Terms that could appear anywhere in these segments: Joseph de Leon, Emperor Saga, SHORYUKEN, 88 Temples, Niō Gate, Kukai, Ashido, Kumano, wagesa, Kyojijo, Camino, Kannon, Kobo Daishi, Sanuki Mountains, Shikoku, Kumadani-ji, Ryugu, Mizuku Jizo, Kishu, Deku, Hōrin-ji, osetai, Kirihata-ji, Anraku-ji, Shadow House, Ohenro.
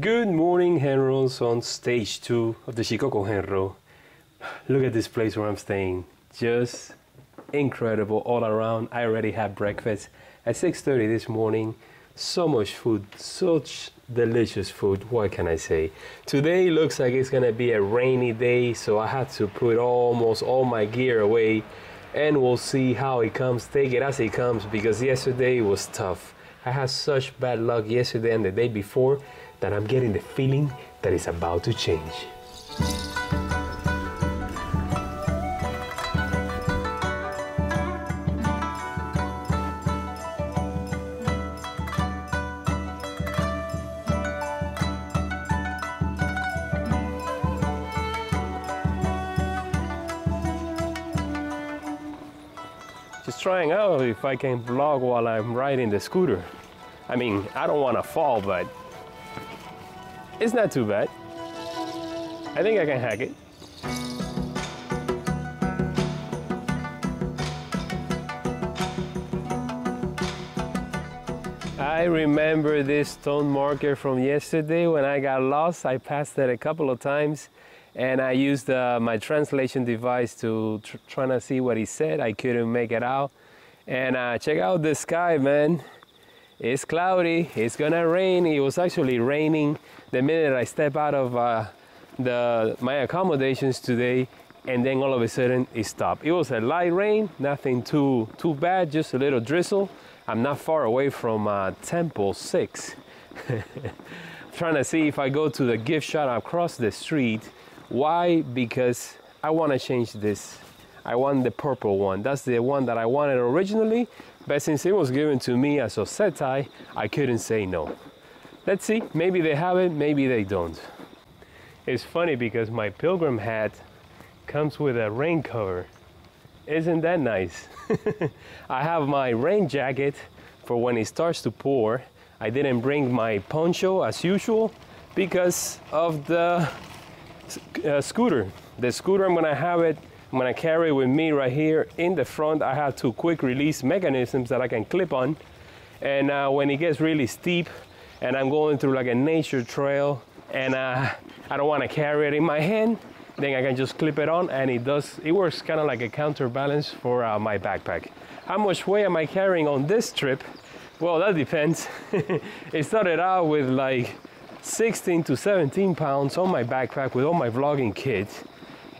Good morning, Henros, on stage 2 of the Shikoku Henro. Look at this place where I'm staying. Just incredible all around. I already had breakfast at 6:30 this morning. So much food, such delicious food, what can I say? Today looks like it's gonna be a rainy day, so I had to put almost all my gear away, and we'll see how it comes. Take it as it comes, because yesterday was tough. I had such bad luck yesterday and the day before that I'm getting the feeling that it's about to change. Just trying out if I can vlog while I'm riding the scooter. I mean, I don't want to fall, but it's not too bad. I think I can hack it. I remember this stone marker from yesterday. When I got lost, I passed it a couple of times, and I used my translation device to try to see what he said. I couldn't make it out. And check out the sky, man. It's cloudy, it's gonna rain. It was actually raining the minute I step out of my accommodations today, and then all of a sudden it stopped. It was a light rain, nothing too bad, just a little drizzle. I'm not far away from Temple 6. Trying to see if I go to the gift shop across the street. Why? Because I want to change this. I want the purple one. That's the one that I wanted originally, but since it was given to me as a setai, I couldn't say no. Let's see, maybe they have it, maybe they don't. It's funny because my pilgrim hat comes with a rain cover. Isn't that nice? I have my rain jacket for when it starts to pour. I didn't bring my poncho as usual because of the scooter. The scooter, I'm gonna carry it with me right here in the front. I have two quick release mechanisms that I can clip on. And when it gets really steep and I'm going through like a nature trail and I don't wanna carry it in my hand, then I can just clip it on, and it works kind of like a counterbalance for my backpack. How much weight am I carrying on this trip? Well, that depends. It started out with like 16 to 17 pounds on my backpack with all my vlogging kit.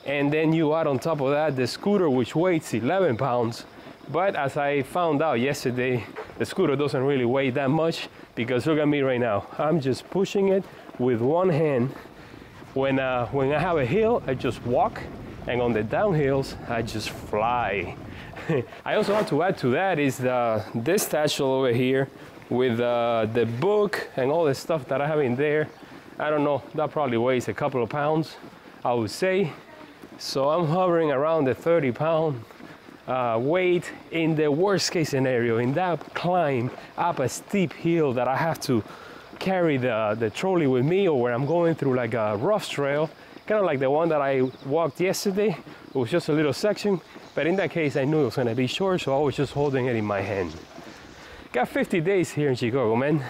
And then you add on top of that the scooter, which weighs 11 pounds. But as I found out yesterday, the scooter doesn't really weigh that much, because look at me right now. I'm just pushing it with one hand. When I have a hill, I just walk, and on the downhills, I just fly. I also want to add to that is this satchel over here with the book and all the stuff that I have in there. I don't know, that probably weighs a couple of pounds, I would say. So I'm hovering around the 30-pound weight in the worst-case scenario, in that climb up a steep hill that I have to carry the trolley with me, or where I'm going through like a rough trail, kind of like the one that I walked yesterday. It was just a little section, but in that case, I knew it was gonna be short, so I was just holding it in my hand. Got 50 days here in Chicago, man.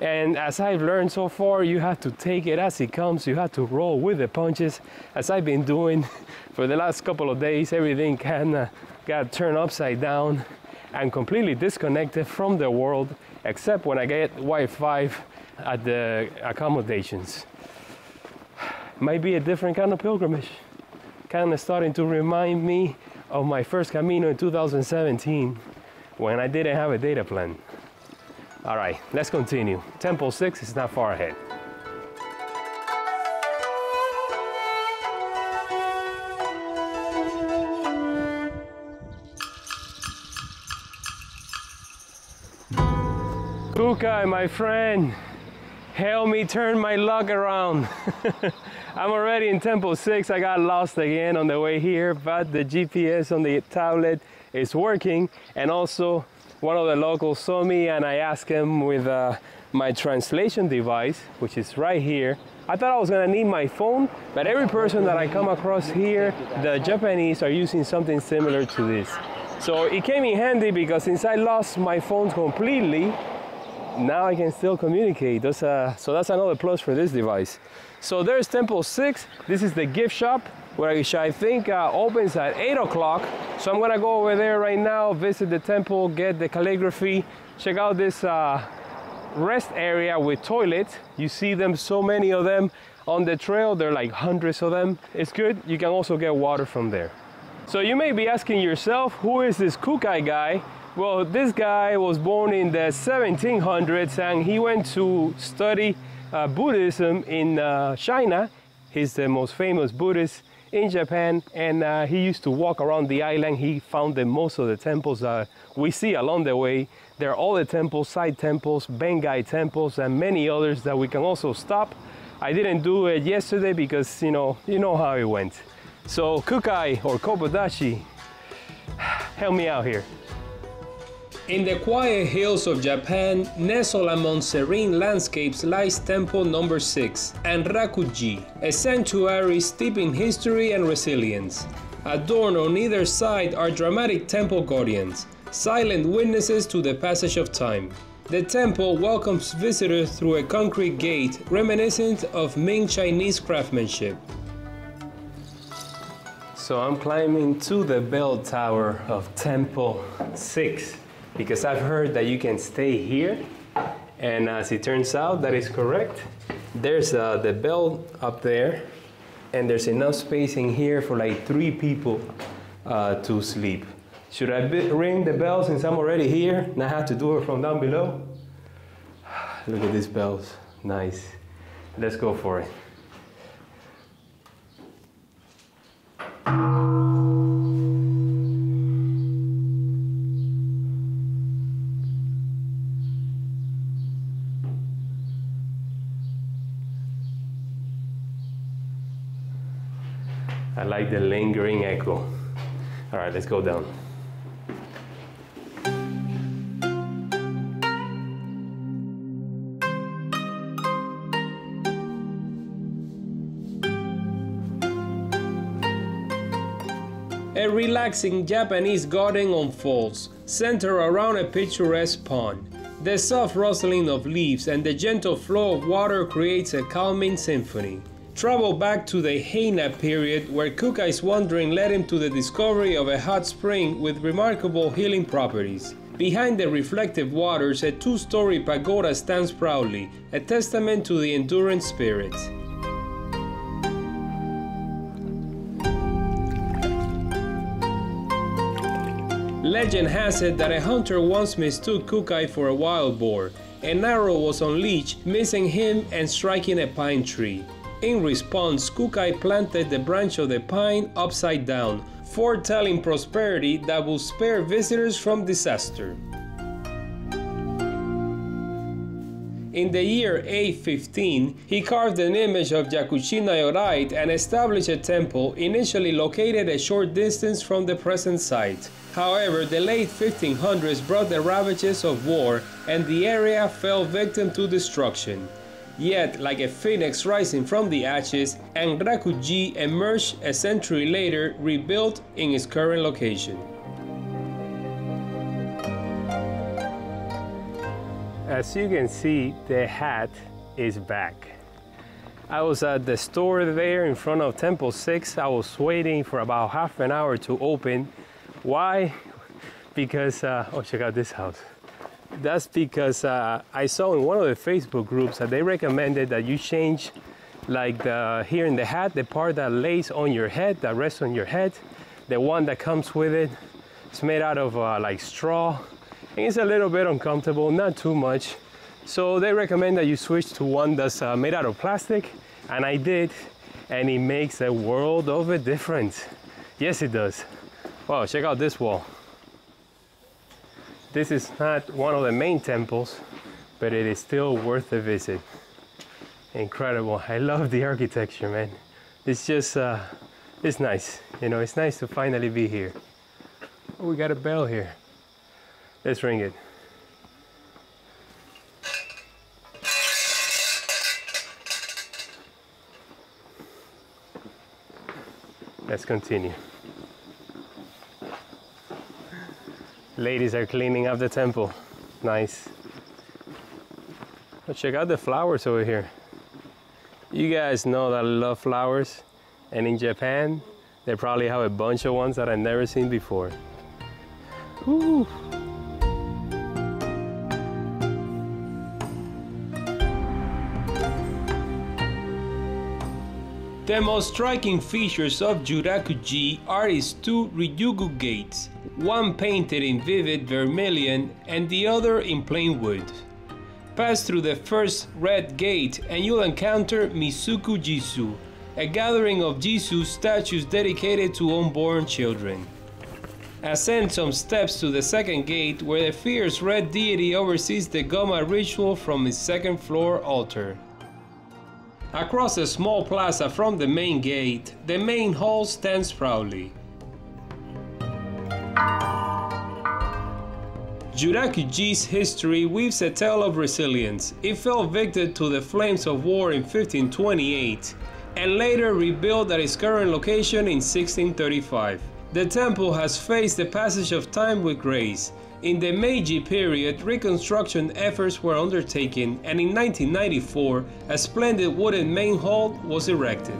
And as I've learned so far, you have to take it as it comes. You have to roll with the punches, as I've been doing for the last couple of days. Everything kinda got turned upside down. I'm completely disconnected from the world, except when I get Wi-Fi at the accommodations. Might be a different kind of pilgrimage. Kinda starting to remind me of my first Camino in 2017. When I didn't have a data plan. All right, let's continue. Temple 6 is not far ahead. Kukai, my friend, help me turn my luck around. I'm already in Temple 6. I got lost again on the way here, but the GPS on the tablet is working, and also one of the locals saw me, and I asked him with my translation device, which is right here. I thought I was gonna need my phone, but every person that I come across here, the Japanese are using something similar to this. So it came in handy, because since I lost my phone completely, now I can still communicate. Those, so that's another plus for this device. So there's Temple 6. This is the gift shop, which I think opens at 8 o'clock. So I'm gonna go over there right now, visit the temple, get the calligraphy, check out this rest area with toilets. You see them, so many of them on the trail. There are like hundreds of them. It's good. You can also get water from there. So you may be asking yourself, who is this Kukai guy? Well, this guy was born in the 1700s and he went to study Buddhism in China. He's the most famous Buddhist in Japan, and he used to walk around the island. He founded most of the temples that we see along the way. There are all the temples, side temples, Bengai temples, and many others that we can also stop. I didn't do it yesterday because, you know how it went. So Kukai or Kobo Daishi, help me out here. In the quiet hills of Japan, nestled among serene landscapes, lies Temple number 6, Anraku-ji, a sanctuary steeped in history and resilience. Adorned on either side are dramatic temple guardians, silent witnesses to the passage of time. The temple welcomes visitors through a concrete gate reminiscent of Ming Chinese craftsmanship. So I'm climbing to the bell tower of Temple 6. Because I've heard that you can stay here, and as it turns out, that is correct. There's the bell up there, and there's enough space in here for like 3 people to sleep. Should I ring the bell since I'm already here and I have to do it from down below? Look at these bells, nice. Let's go for it. I like the lingering echo. All right, let's go down. A relaxing Japanese garden unfolds, centered around a picturesque pond. The soft rustling of leaves and the gentle flow of water creates a calming symphony. Travel back to the Heian period, where Kukai's wandering led him to the discovery of a hot spring with remarkable healing properties. Behind the reflective waters, a 2-story pagoda stands proudly, a testament to the enduring spirit. Legend has it that a hunter once mistook Kukai for a wild boar. An arrow was unleashed, missing him and striking a pine tree. In response, Kukai planted the branch of the pine upside down, foretelling prosperity that will spare visitors from disaster. In the year 815, he carved an image of Yakushi Nyorai and established a temple initially located a short distance from the present site. However, the late 1500s brought the ravages of war, and the area fell victim to destruction. Yet, like a phoenix rising from the ashes, Anraku-ji emerged a century later, rebuilt in its current location. As you can see, the hat is back. I was at the store there in front of Temple 6. I was waiting for about half an hour to open. Why? Because, oh, check out this house. That's because I saw in one of the Facebook groups that they recommended that you change, like, here in the hat, the part that lays on your head, that rests on your head, the one that comes with it. It's made out of like straw, and it's a little bit uncomfortable, not too much. So they recommend that you switch to one that's made out of plastic, and I did, and it makes a world of a difference. Yes, it does. Wow, check out this wall. This is not one of the main temples, but it is still worth a visit. Incredible. I love the architecture, man. It's just, it's nice. You know, it's nice to finally be here. Oh, we got a bell here. Let's ring it. Let's continue. Ladies are cleaning up the temple. Nice. But check out the flowers over here. You guys know that I love flowers, and in Japan, they probably have a bunch of ones that I've never seen before. Woo. The most striking features of Juraku-ji are its two Ryugu gates, one painted in vivid vermilion and the other in plain wood. Pass through the first red gate and you'll encounter Mizuku Jizo, a gathering of Jizo statues dedicated to unborn children. Ascend some steps to the second gate where the fierce red deity oversees the Goma ritual from his second floor altar. Across a small plaza from the main gate, the main hall stands proudly. Juraku-ji's history weaves a tale of resilience. It fell victim to the flames of war in 1528 and later rebuilt at its current location in 1635. The temple has faced the passage of time with grace. In the Meiji period, reconstruction efforts were undertaken, and in 1994, a splendid wooden main hall was erected.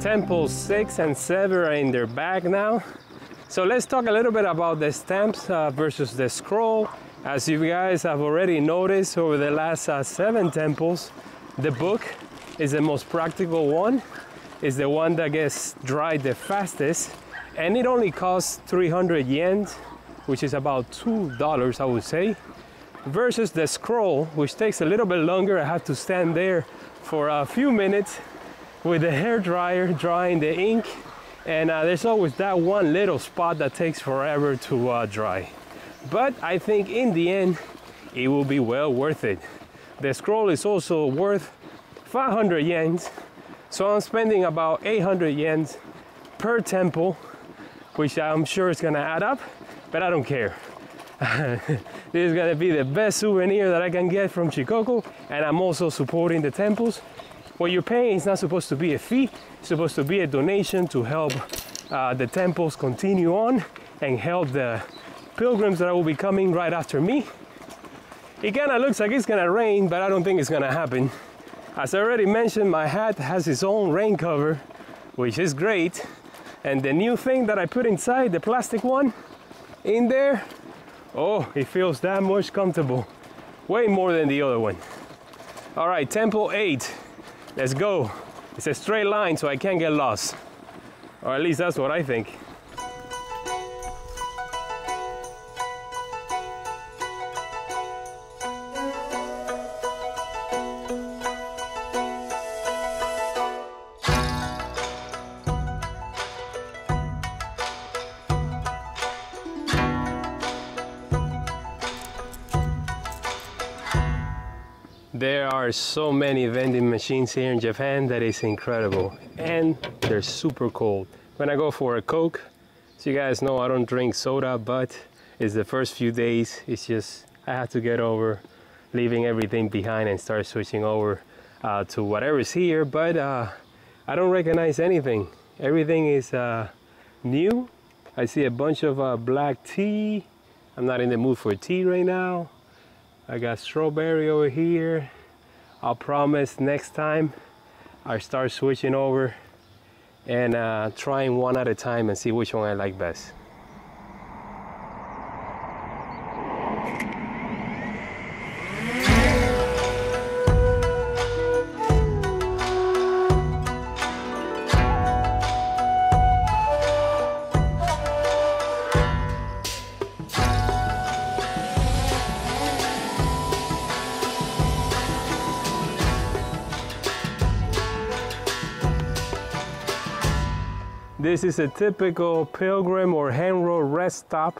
Temples 6 and 7 are in their bag now. So let's talk a little bit about the stamps versus the scroll. As you guys have already noticed over the last 7 temples, the book is the most practical one. It's the one that gets dried the fastest. And it only costs 300 yen, which is about $2, I would say. Versus the scroll, which takes a little bit longer. I have to stand there for a few minutes with the hair dryer drying the ink, and there's always that one little spot that takes forever to dry. But I think in the end it will be well worth it. The scroll is also worth 500 yen, so I'm spending about 800 yen per temple, which I'm sure is gonna add up, but I don't care. This is gonna be the best souvenir that I can get from Shikoku, and I'm also supporting the temples. What you're paying is not supposed to be a fee, it's supposed to be a donation to help the temples continue on and help the pilgrims that will be coming right after me. It kind of looks like it's gonna rain, but I don't think it's gonna happen. As I already mentioned, my hat has its own rain cover, which is great. And the new thing that I put inside, the plastic one, in there, oh, it feels that much comfortable. Way more than the other one. All right, Temple 8. Let's go. It's a straight line, so I can't get lost. Or at least that's what I think. There are so many vending machines here in Japan that is incredible, and they're super cold. When I go for a Coke, so you guys know I don't drink soda, but it's the first few days, it's just I have to get over leaving everything behind and start switching over to whatever's here, but I don't recognize anything. Everything is new. I see a bunch of black tea. I'm not in the mood for tea right now. I got strawberry over here. I'll promise next time I start switching over and trying one at a time and see which one I like best. This is a typical pilgrim or Ohenro rest stop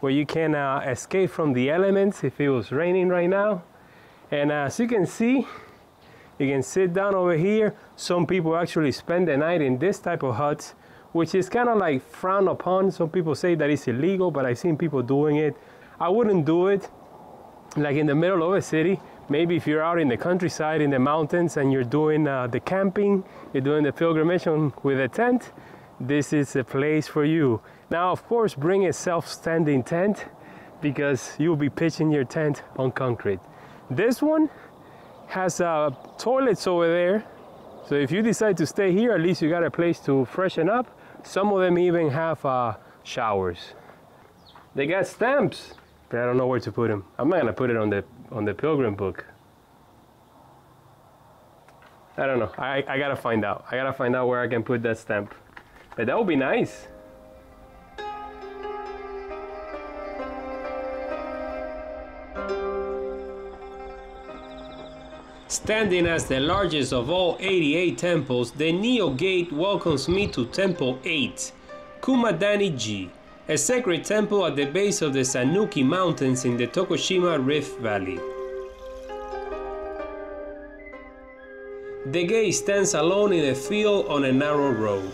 where you can escape from the elements if it was raining right now. And as you can see, you can sit down over here. Some people actually spend the night in this type of huts, which is kind of like frowned upon. Some people say that it's illegal, but I've seen people doing it. I wouldn't do it like in the middle of a city. Maybe if you're out in the countryside, in the mountains, and you're doing the camping, you're doing the pilgrimage with a tent, this is a place for you. Now, of course, bring a self-standing tent because you'll be pitching your tent on concrete. This one has toilets over there, so if you decide to stay here, at least you got a place to freshen up. Some of them even have showers. They got stamps, but I don't know where to put them. I'm not gonna put it on the pilgrim book. I don't know. I gotta find out. I gotta find out where I can put that stamp, but that would be nice. Standing as the largest of all 88 temples, the Niō Gate welcomes me to Temple 8, Kumadani-ji, a sacred temple at the base of the Sanuki Mountains in the Tokushima Rift Valley. The gate stands alone in a field on a narrow road.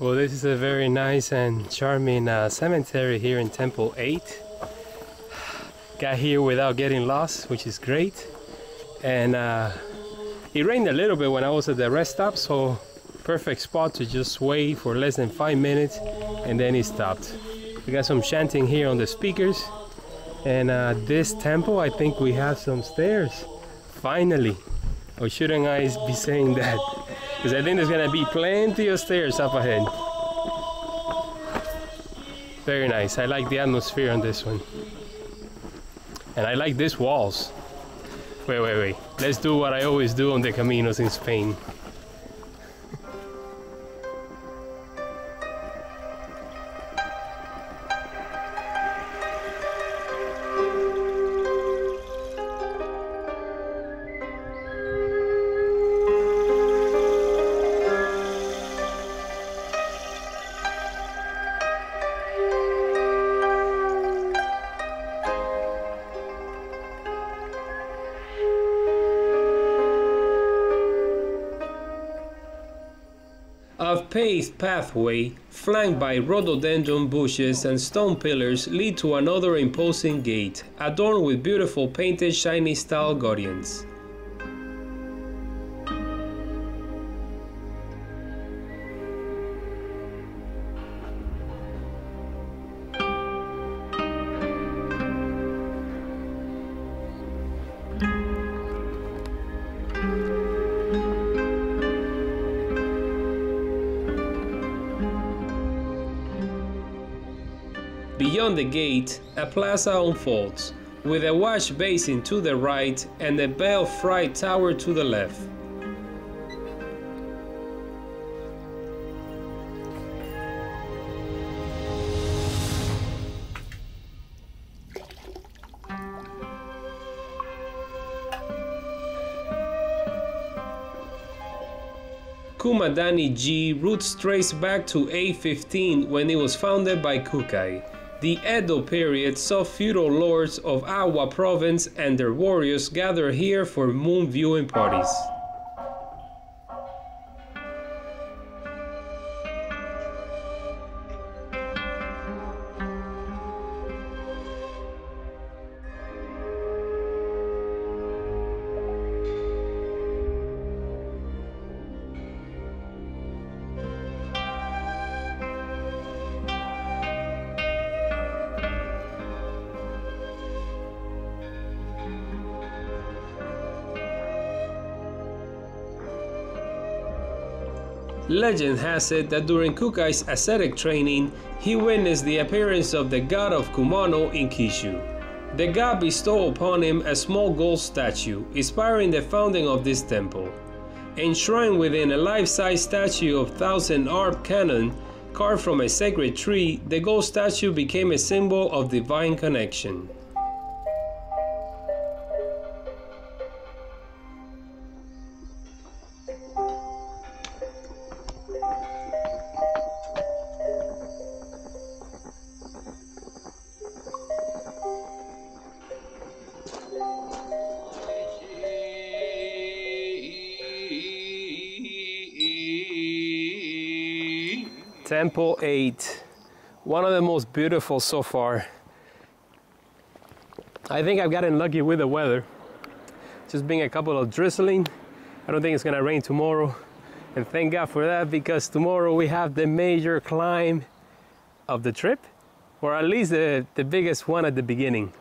Well, this is a very nice and charming cemetery here in Temple 8. Got here without getting lost, which is great. And it rained a little bit when I was at the rest stop, so perfect spot to just wait for less than 5 minutes, and then it stopped. We got some chanting here on the speakers. And this temple, I think we have some stairs, finally. Or shouldn't I be saying that? Because I think there's gonna be plenty of stairs up ahead. Very nice. I like the atmosphere on this one. And I like these walls. Wait. Let's do what I always do on the Caminos in Spain. A paved pathway, flanked by rhododendron bushes and stone pillars, lead to another imposing gate, adorned with beautiful painted Chinese-style guardians. Beyond the gate, a plaza unfolds, with a wash basin to the right and a belfry tower to the left. Kumadani-ji roots trace back to 815 when it was founded by Kukai. The Edo period saw feudal lords of Awa province and their warriors gather here for moon viewing parties. Legend has it that during Kukai's ascetic training, he witnessed the appearance of the god of Kumano in Kishu. The god bestowed upon him a small gold statue, inspiring the founding of this temple. Enshrined within a life-size statue of 1000-armed Kannon, Carved from a sacred tree, the gold statue became a symbol of divine connection. Temple 8, one of the most beautiful so far. I think I've gotten lucky with the weather. Just being a couple of drizzling. I don't think it's gonna rain tomorrow, and thank God for that, because tomorrow we have the major climb of the trip, or at least the biggest one at the beginning.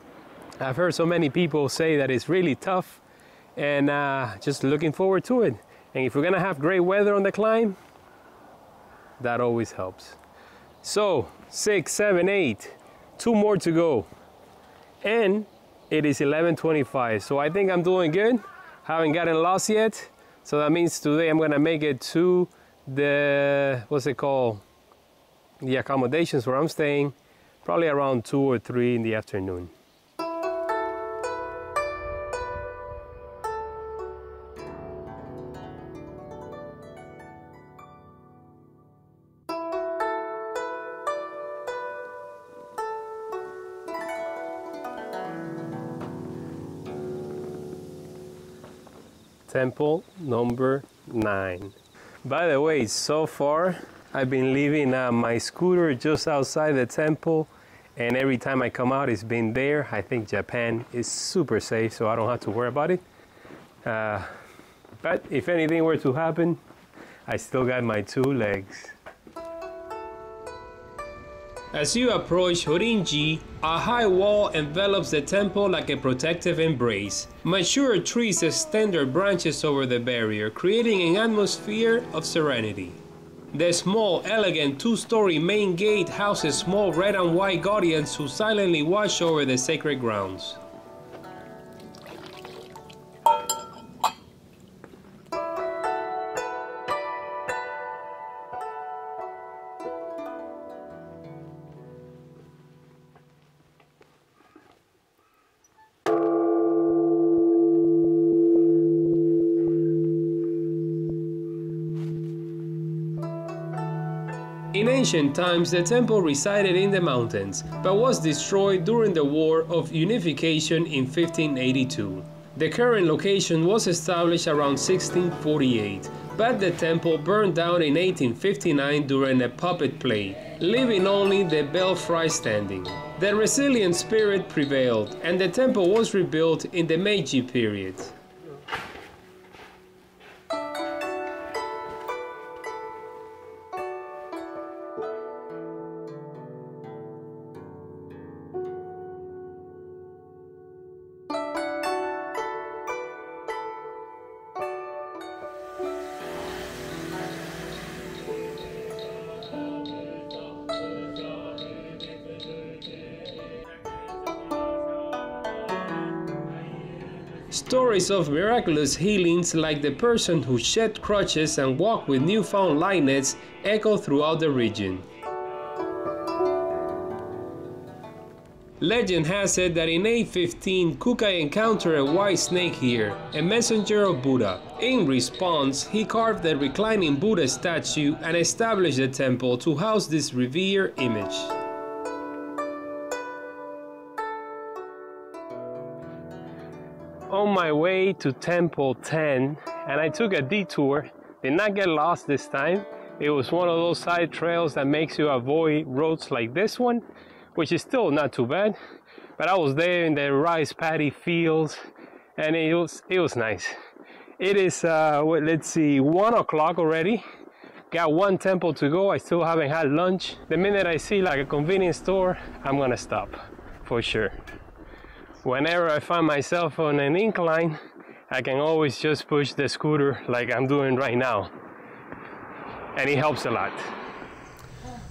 I've heard so many people say that it's really tough, and just looking forward to it. And if we're gonna have great weather on the climb, that always helps. So 6, 7, 8, 2 more to go, and it is 11:25, so I think I'm doing good. Haven't gotten lost yet, so that means today I'm gonna make it to the the accommodations where I'm staying, probably around 2 or 3 in the afternoon. Temple number 9. By the way, so far I've been leaving my scooter just outside the temple, and every time I come out it's been there. I think Japan is super safe, so I don't have to worry about it. But if anything were to happen, I still got my 2 legs. As you approach Hōrin-ji, a high wall envelops the temple like a protective embrace. Mature trees extend their branches over the barrier, creating an atmosphere of serenity. The small, elegant 2-story main gate houses small red and white guardians who silently watch over the sacred grounds. In ancient times, the temple resided in the mountains, but was destroyed during the War of Unification in 1582. The current location was established around 1648, but the temple burned down in 1859 during a puppet play, leaving only the belfry standing. The resilient spirit prevailed, and the temple was rebuilt in the Meiji period. Stories of miraculous healings, like the person who shed crutches and walked with newfound lightness, echo throughout the region. Legend has it that in 815, Kukai encountered a white snake here, a messenger of Buddha. In response, he carved a reclining Buddha statue and established a temple to house this revered image. On my way to Temple 10, and I took a detour. Did not get lost this time. It was one of those side trails that makes you avoid roads like this one, which is still not too bad. But I was there in the rice paddy fields, and it was nice. It is let's see, 1 o'clock already. Got 1 temple to go. I still haven't had lunch. The minute I see like a convenience store, I'm gonna stop for sure. Whenever I find myself on an incline, I can always just push the scooter like I'm doing right now, and it helps a lot.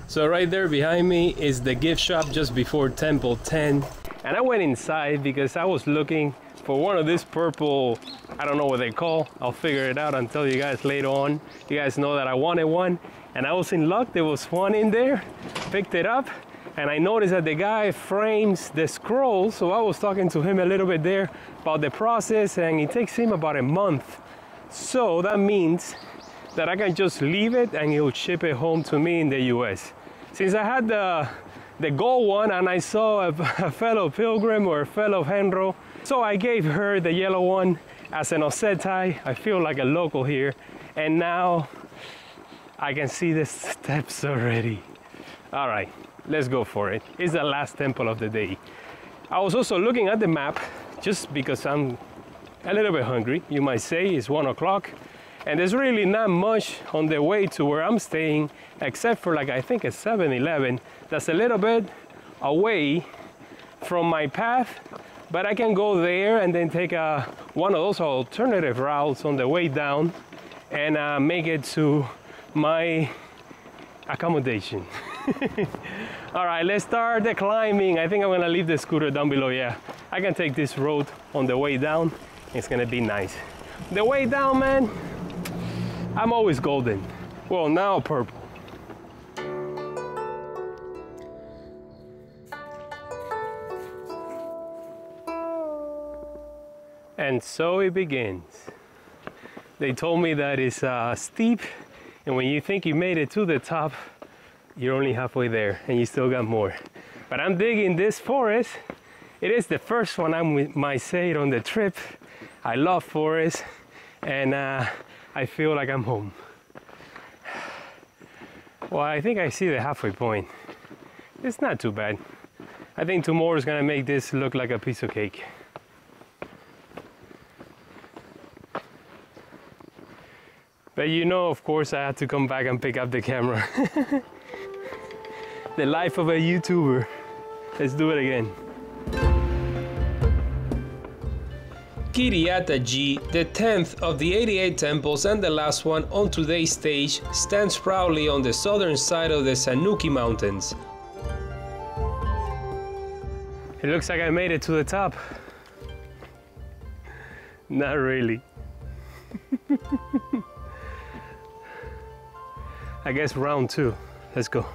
So right there behind me is the gift shop just before Temple 10, and I went inside because I was looking for one of these purple, I don't know what they call. I'll figure it out and tell you guys later on. You guys know that I wanted one and I was in luck. There was one in there, picked it up, and I noticed that the guy frames the scroll. So I was talking to him a little bit there about the process, and it takes him about a month. So that means that I can just leave it and he'll ship it home to me in the US. Since I had the gold one and I saw a fellow pilgrim or a fellow Henro, so I gave her the yellow one as an osetai. I feel like a local here. And now I can see the steps already. All right, let's go for it. It's the last temple of the day. I was also looking at the map just because I'm a little bit hungry, you might say. It's 1 o'clock and there's really not much on the way to where I'm staying, except for like I think a 7-Eleven that's a little bit away from my path, but I can go there and then take one of those alternative routes on the way down and make it to my accommodation. All right, let's start the climbing. I think I'm gonna leave the scooter down below. Yeah, I can take this road on the way down. It's gonna be nice. The way down, man, I'm always golden. Well, now purple. And so it begins. They told me that it's steep, and when you think you made it to the top, you're only halfway there and you still got more. But I'm digging this forest. It is the first one I'm with my Seir on the trip. I love forests, and I feel like I'm home. Well, I think I see the halfway point. It's not too bad. I think tomorrow is gonna make this look like a piece of cake. But you know, of course, I had to come back and pick up the camera. The life of a YouTuber. Let's do it again. Kirihata-ji, the 10th of the 88 temples and the last one on today's stage, stands proudly on the southern side of the Sanuki Mountains. It looks like I made it to the top. Not really. I guess round 2. Let's go.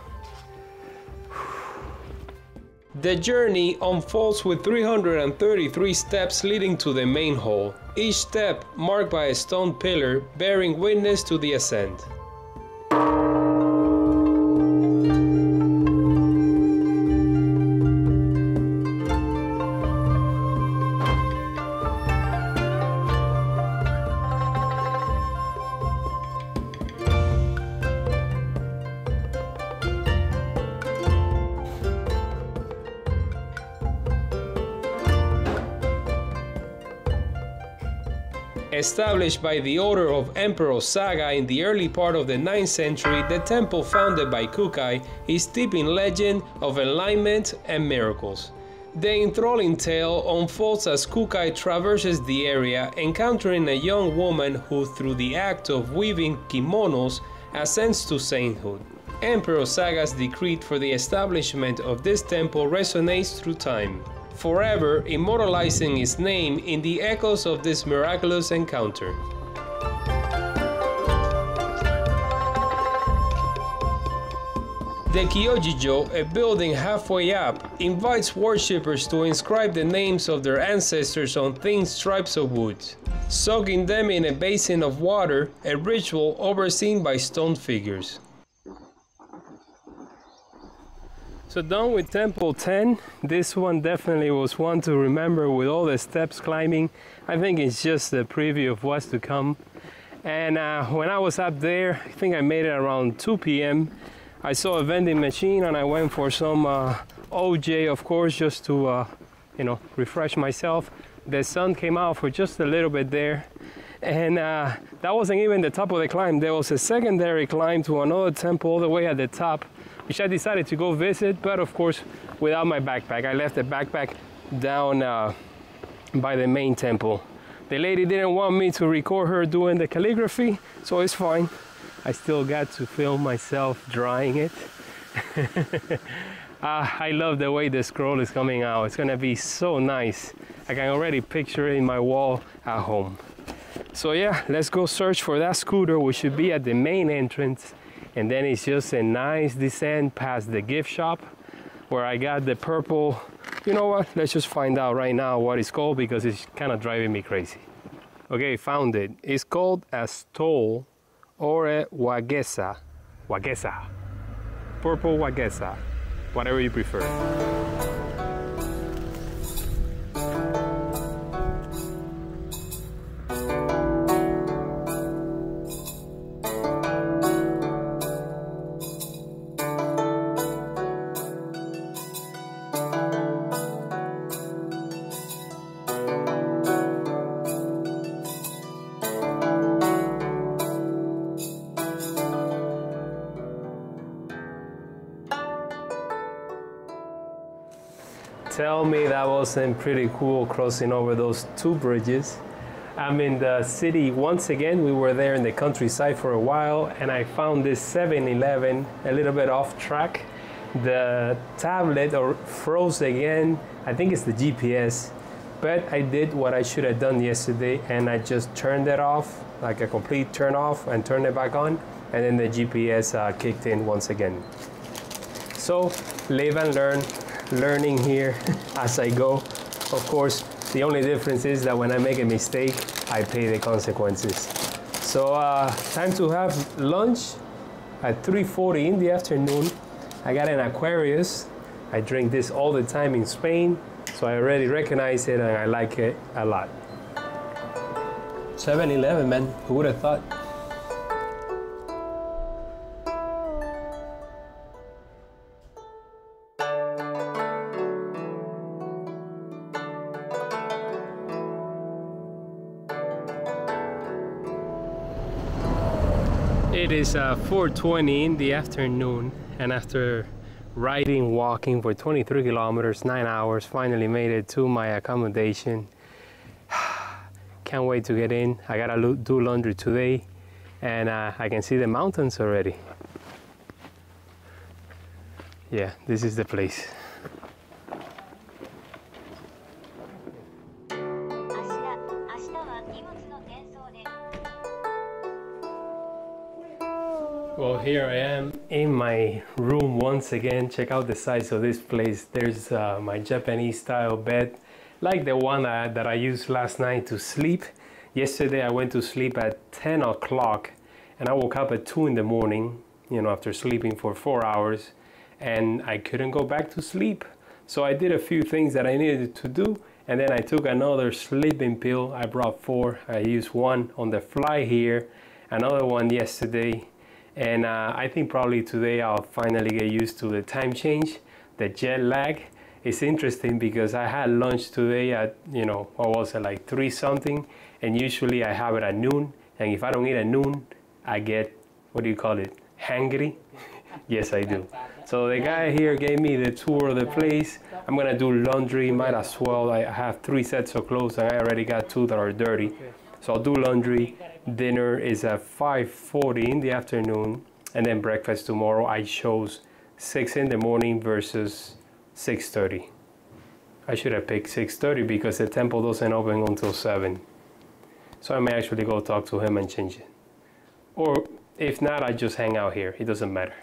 The journey unfolds with 333 steps leading to the main hall, each step marked by a stone pillar bearing witness to the ascent. Established by the order of Emperor Saga in the early part of the 9th century, the temple founded by Kukai is deep in legend of enlightenment and miracles. The enthralling tale unfolds as Kukai traverses the area, encountering a young woman who, through the act of weaving kimonos, ascends to sainthood. Emperor Saga's decree for the establishment of this temple resonates through time, forever immortalizing his name in the echoes of this miraculous encounter. The Kyojijo, a building halfway up, invites worshippers to inscribe the names of their ancestors on thin strips of wood, soaking them in a basin of water, a ritual overseen by stone figures. So done with Temple 10. This one definitely was one to remember with all the steps climbing. I think it's just a preview of what's to come. And when I was up there, I think I made it around 2 p.m. I saw a vending machine and I went for some OJ, of course, just to you know, refresh myself. The sun came out for just a little bit there. And that wasn't even the top of the climb. There was a secondary climb to another temple all the way at the top, which I decided to go visit, but of course without my backpack. I left the backpack down by the main temple. The lady didn't want me to record her doing the calligraphy, so it's fine. I still got to film myself drawing it. I love the way the scroll is coming out. It's gonna be so nice. I can already picture it in my wall at home. So yeah, let's go search for that scooter, which should be at the main entrance. And then it's just a nice descent past the gift shop where I got the purple. You know what? Let's just find out right now what it's called because it's kind of driving me crazy. Okay, found it. It's called a stole or a wagesa. Wagesa. Purple wagesa. Whatever you prefer. Tell me that wasn't pretty cool crossing over those two bridges. I'm in the city once again. We were there in the countryside for a while and I found this 7-Eleven a little bit off track. The tablet froze again. I think it's the GPS, but I did what I should have done yesterday and I just turned it off, like a complete turn off, and turned it back on, and then the GPS kicked in once again. So live and learn. Learning here as I go. Of course, the only difference is that when I make a mistake, I pay the consequences. So time to have lunch at 3:40 in the afternoon. I got an Aquarius. I drink this all the time in Spain, so I already recognize it and I like it a lot. 7-Eleven, man, who would have thought? It is 4:20 in the afternoon, and after riding, walking for 23 kilometers, 9 hours, finally made it to my accommodation. Can't wait to get in. I gotta do laundry today, and I can see the mountains already. Yeah, this is the place. Well, here I am in my room once again. Check out the size of this place. There's my Japanese style bed, like the one that I used last night to sleep. Yesterday I went to sleep at 10 o'clock and I woke up at 2 in the morning, you know, after sleeping for 4 hours, and I couldn't go back to sleep. So I did a few things that I needed to do, and then I took another sleeping pill. I brought 4. I used 1 on the fly here, another one yesterday. And I think probably today I'll finally get used to the time change, the jet lag. It's interesting because I had lunch today at, you know, what was it, like 3 something, and usually I have it at noon, and if I don't eat at noon, I get, what do you call it, hangry? Yes, I do. So the guy here gave me the tour of the place. I'm gonna do laundry, might as well. I have 3 sets of clothes and I already got 2 that are dirty. So I'll do laundry. Dinner is at 5:40 in the afternoon, and then breakfast tomorrow. I chose 6 in the morning versus 6:30. I should have picked 6:30 because the temple doesn't open until 7. So I may actually go talk to him and change it. Or if not, I just hang out here. It doesn't matter.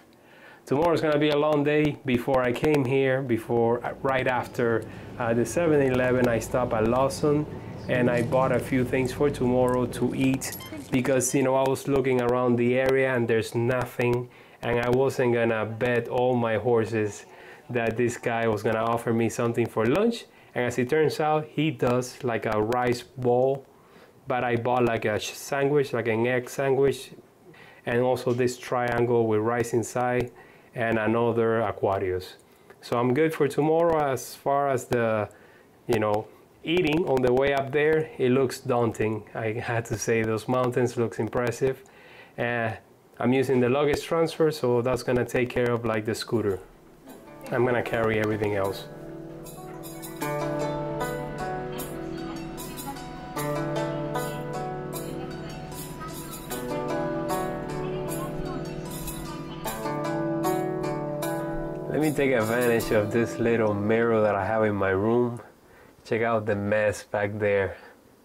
Tomorrow's gonna be a long day. Before I came here, right after the 7-Eleven, I stopped at Lawson. And I bought a few things for tomorrow to eat because, you know, I was looking around the area and there's nothing, and I wasn't gonna bet all my horses that this guy was gonna offer me something for lunch. And as it turns out, he does, like a rice bowl, but I bought like a sandwich, like an egg sandwich, and also this triangle with rice inside and another Aquarius. So I'm good for tomorrow. As far as the, you know, eating on the way up there, it looks daunting. I had to say, those mountains looks impressive. I'm using the luggage transfer, so that's gonna take care of like the scooter. I'm gonna carry everything else. Let me take advantage of this little mirror that I have in my room. Check out the mess back there,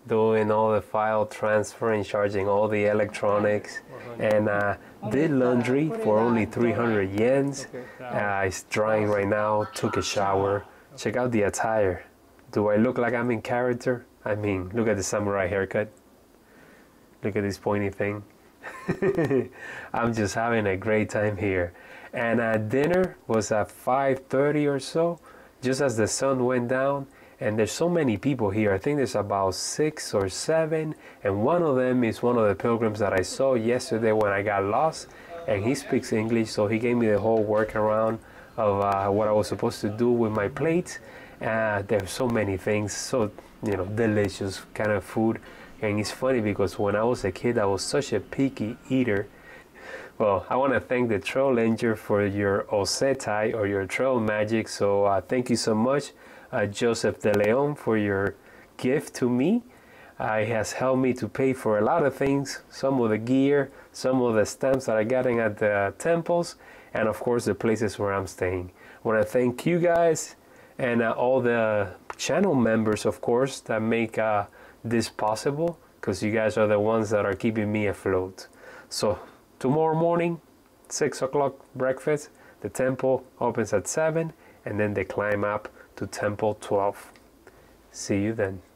doing all the file transferring, charging all the electronics, and did laundry for only 300 yens. It's drying right now, took a shower. Check out the attire. Do I look like I'm in character? I mean, look at the samurai haircut. Look at this pointy thing. I'm just having a great time here. And dinner was at 5:30 or so, just as the sun went down. And there's so many people here. I think there's about 6 or 7, and one of them is one of the pilgrims that I saw yesterday when I got lost, and he speaks English, so he gave me the whole workaround of what I was supposed to do with my plate. There's so many things, so, you know, delicious kind of food. And it's funny because when I was a kid, I was such a picky eater. Well, I want to thank the Trail Ranger for your osetai, or your trail magic, so thank you so much. Joseph de Leon, for your gift to me. It has helped me to pay for a lot of things, some of the gear, some of the stamps that I got in at the temples, and of course the places where I'm staying. I want to thank you guys and all the channel members, of course, that make this possible, because you guys are the ones that are keeping me afloat. So tomorrow morning, 6 o'clock breakfast, the temple opens at 7, and then they climb up to Temple 12. See you then.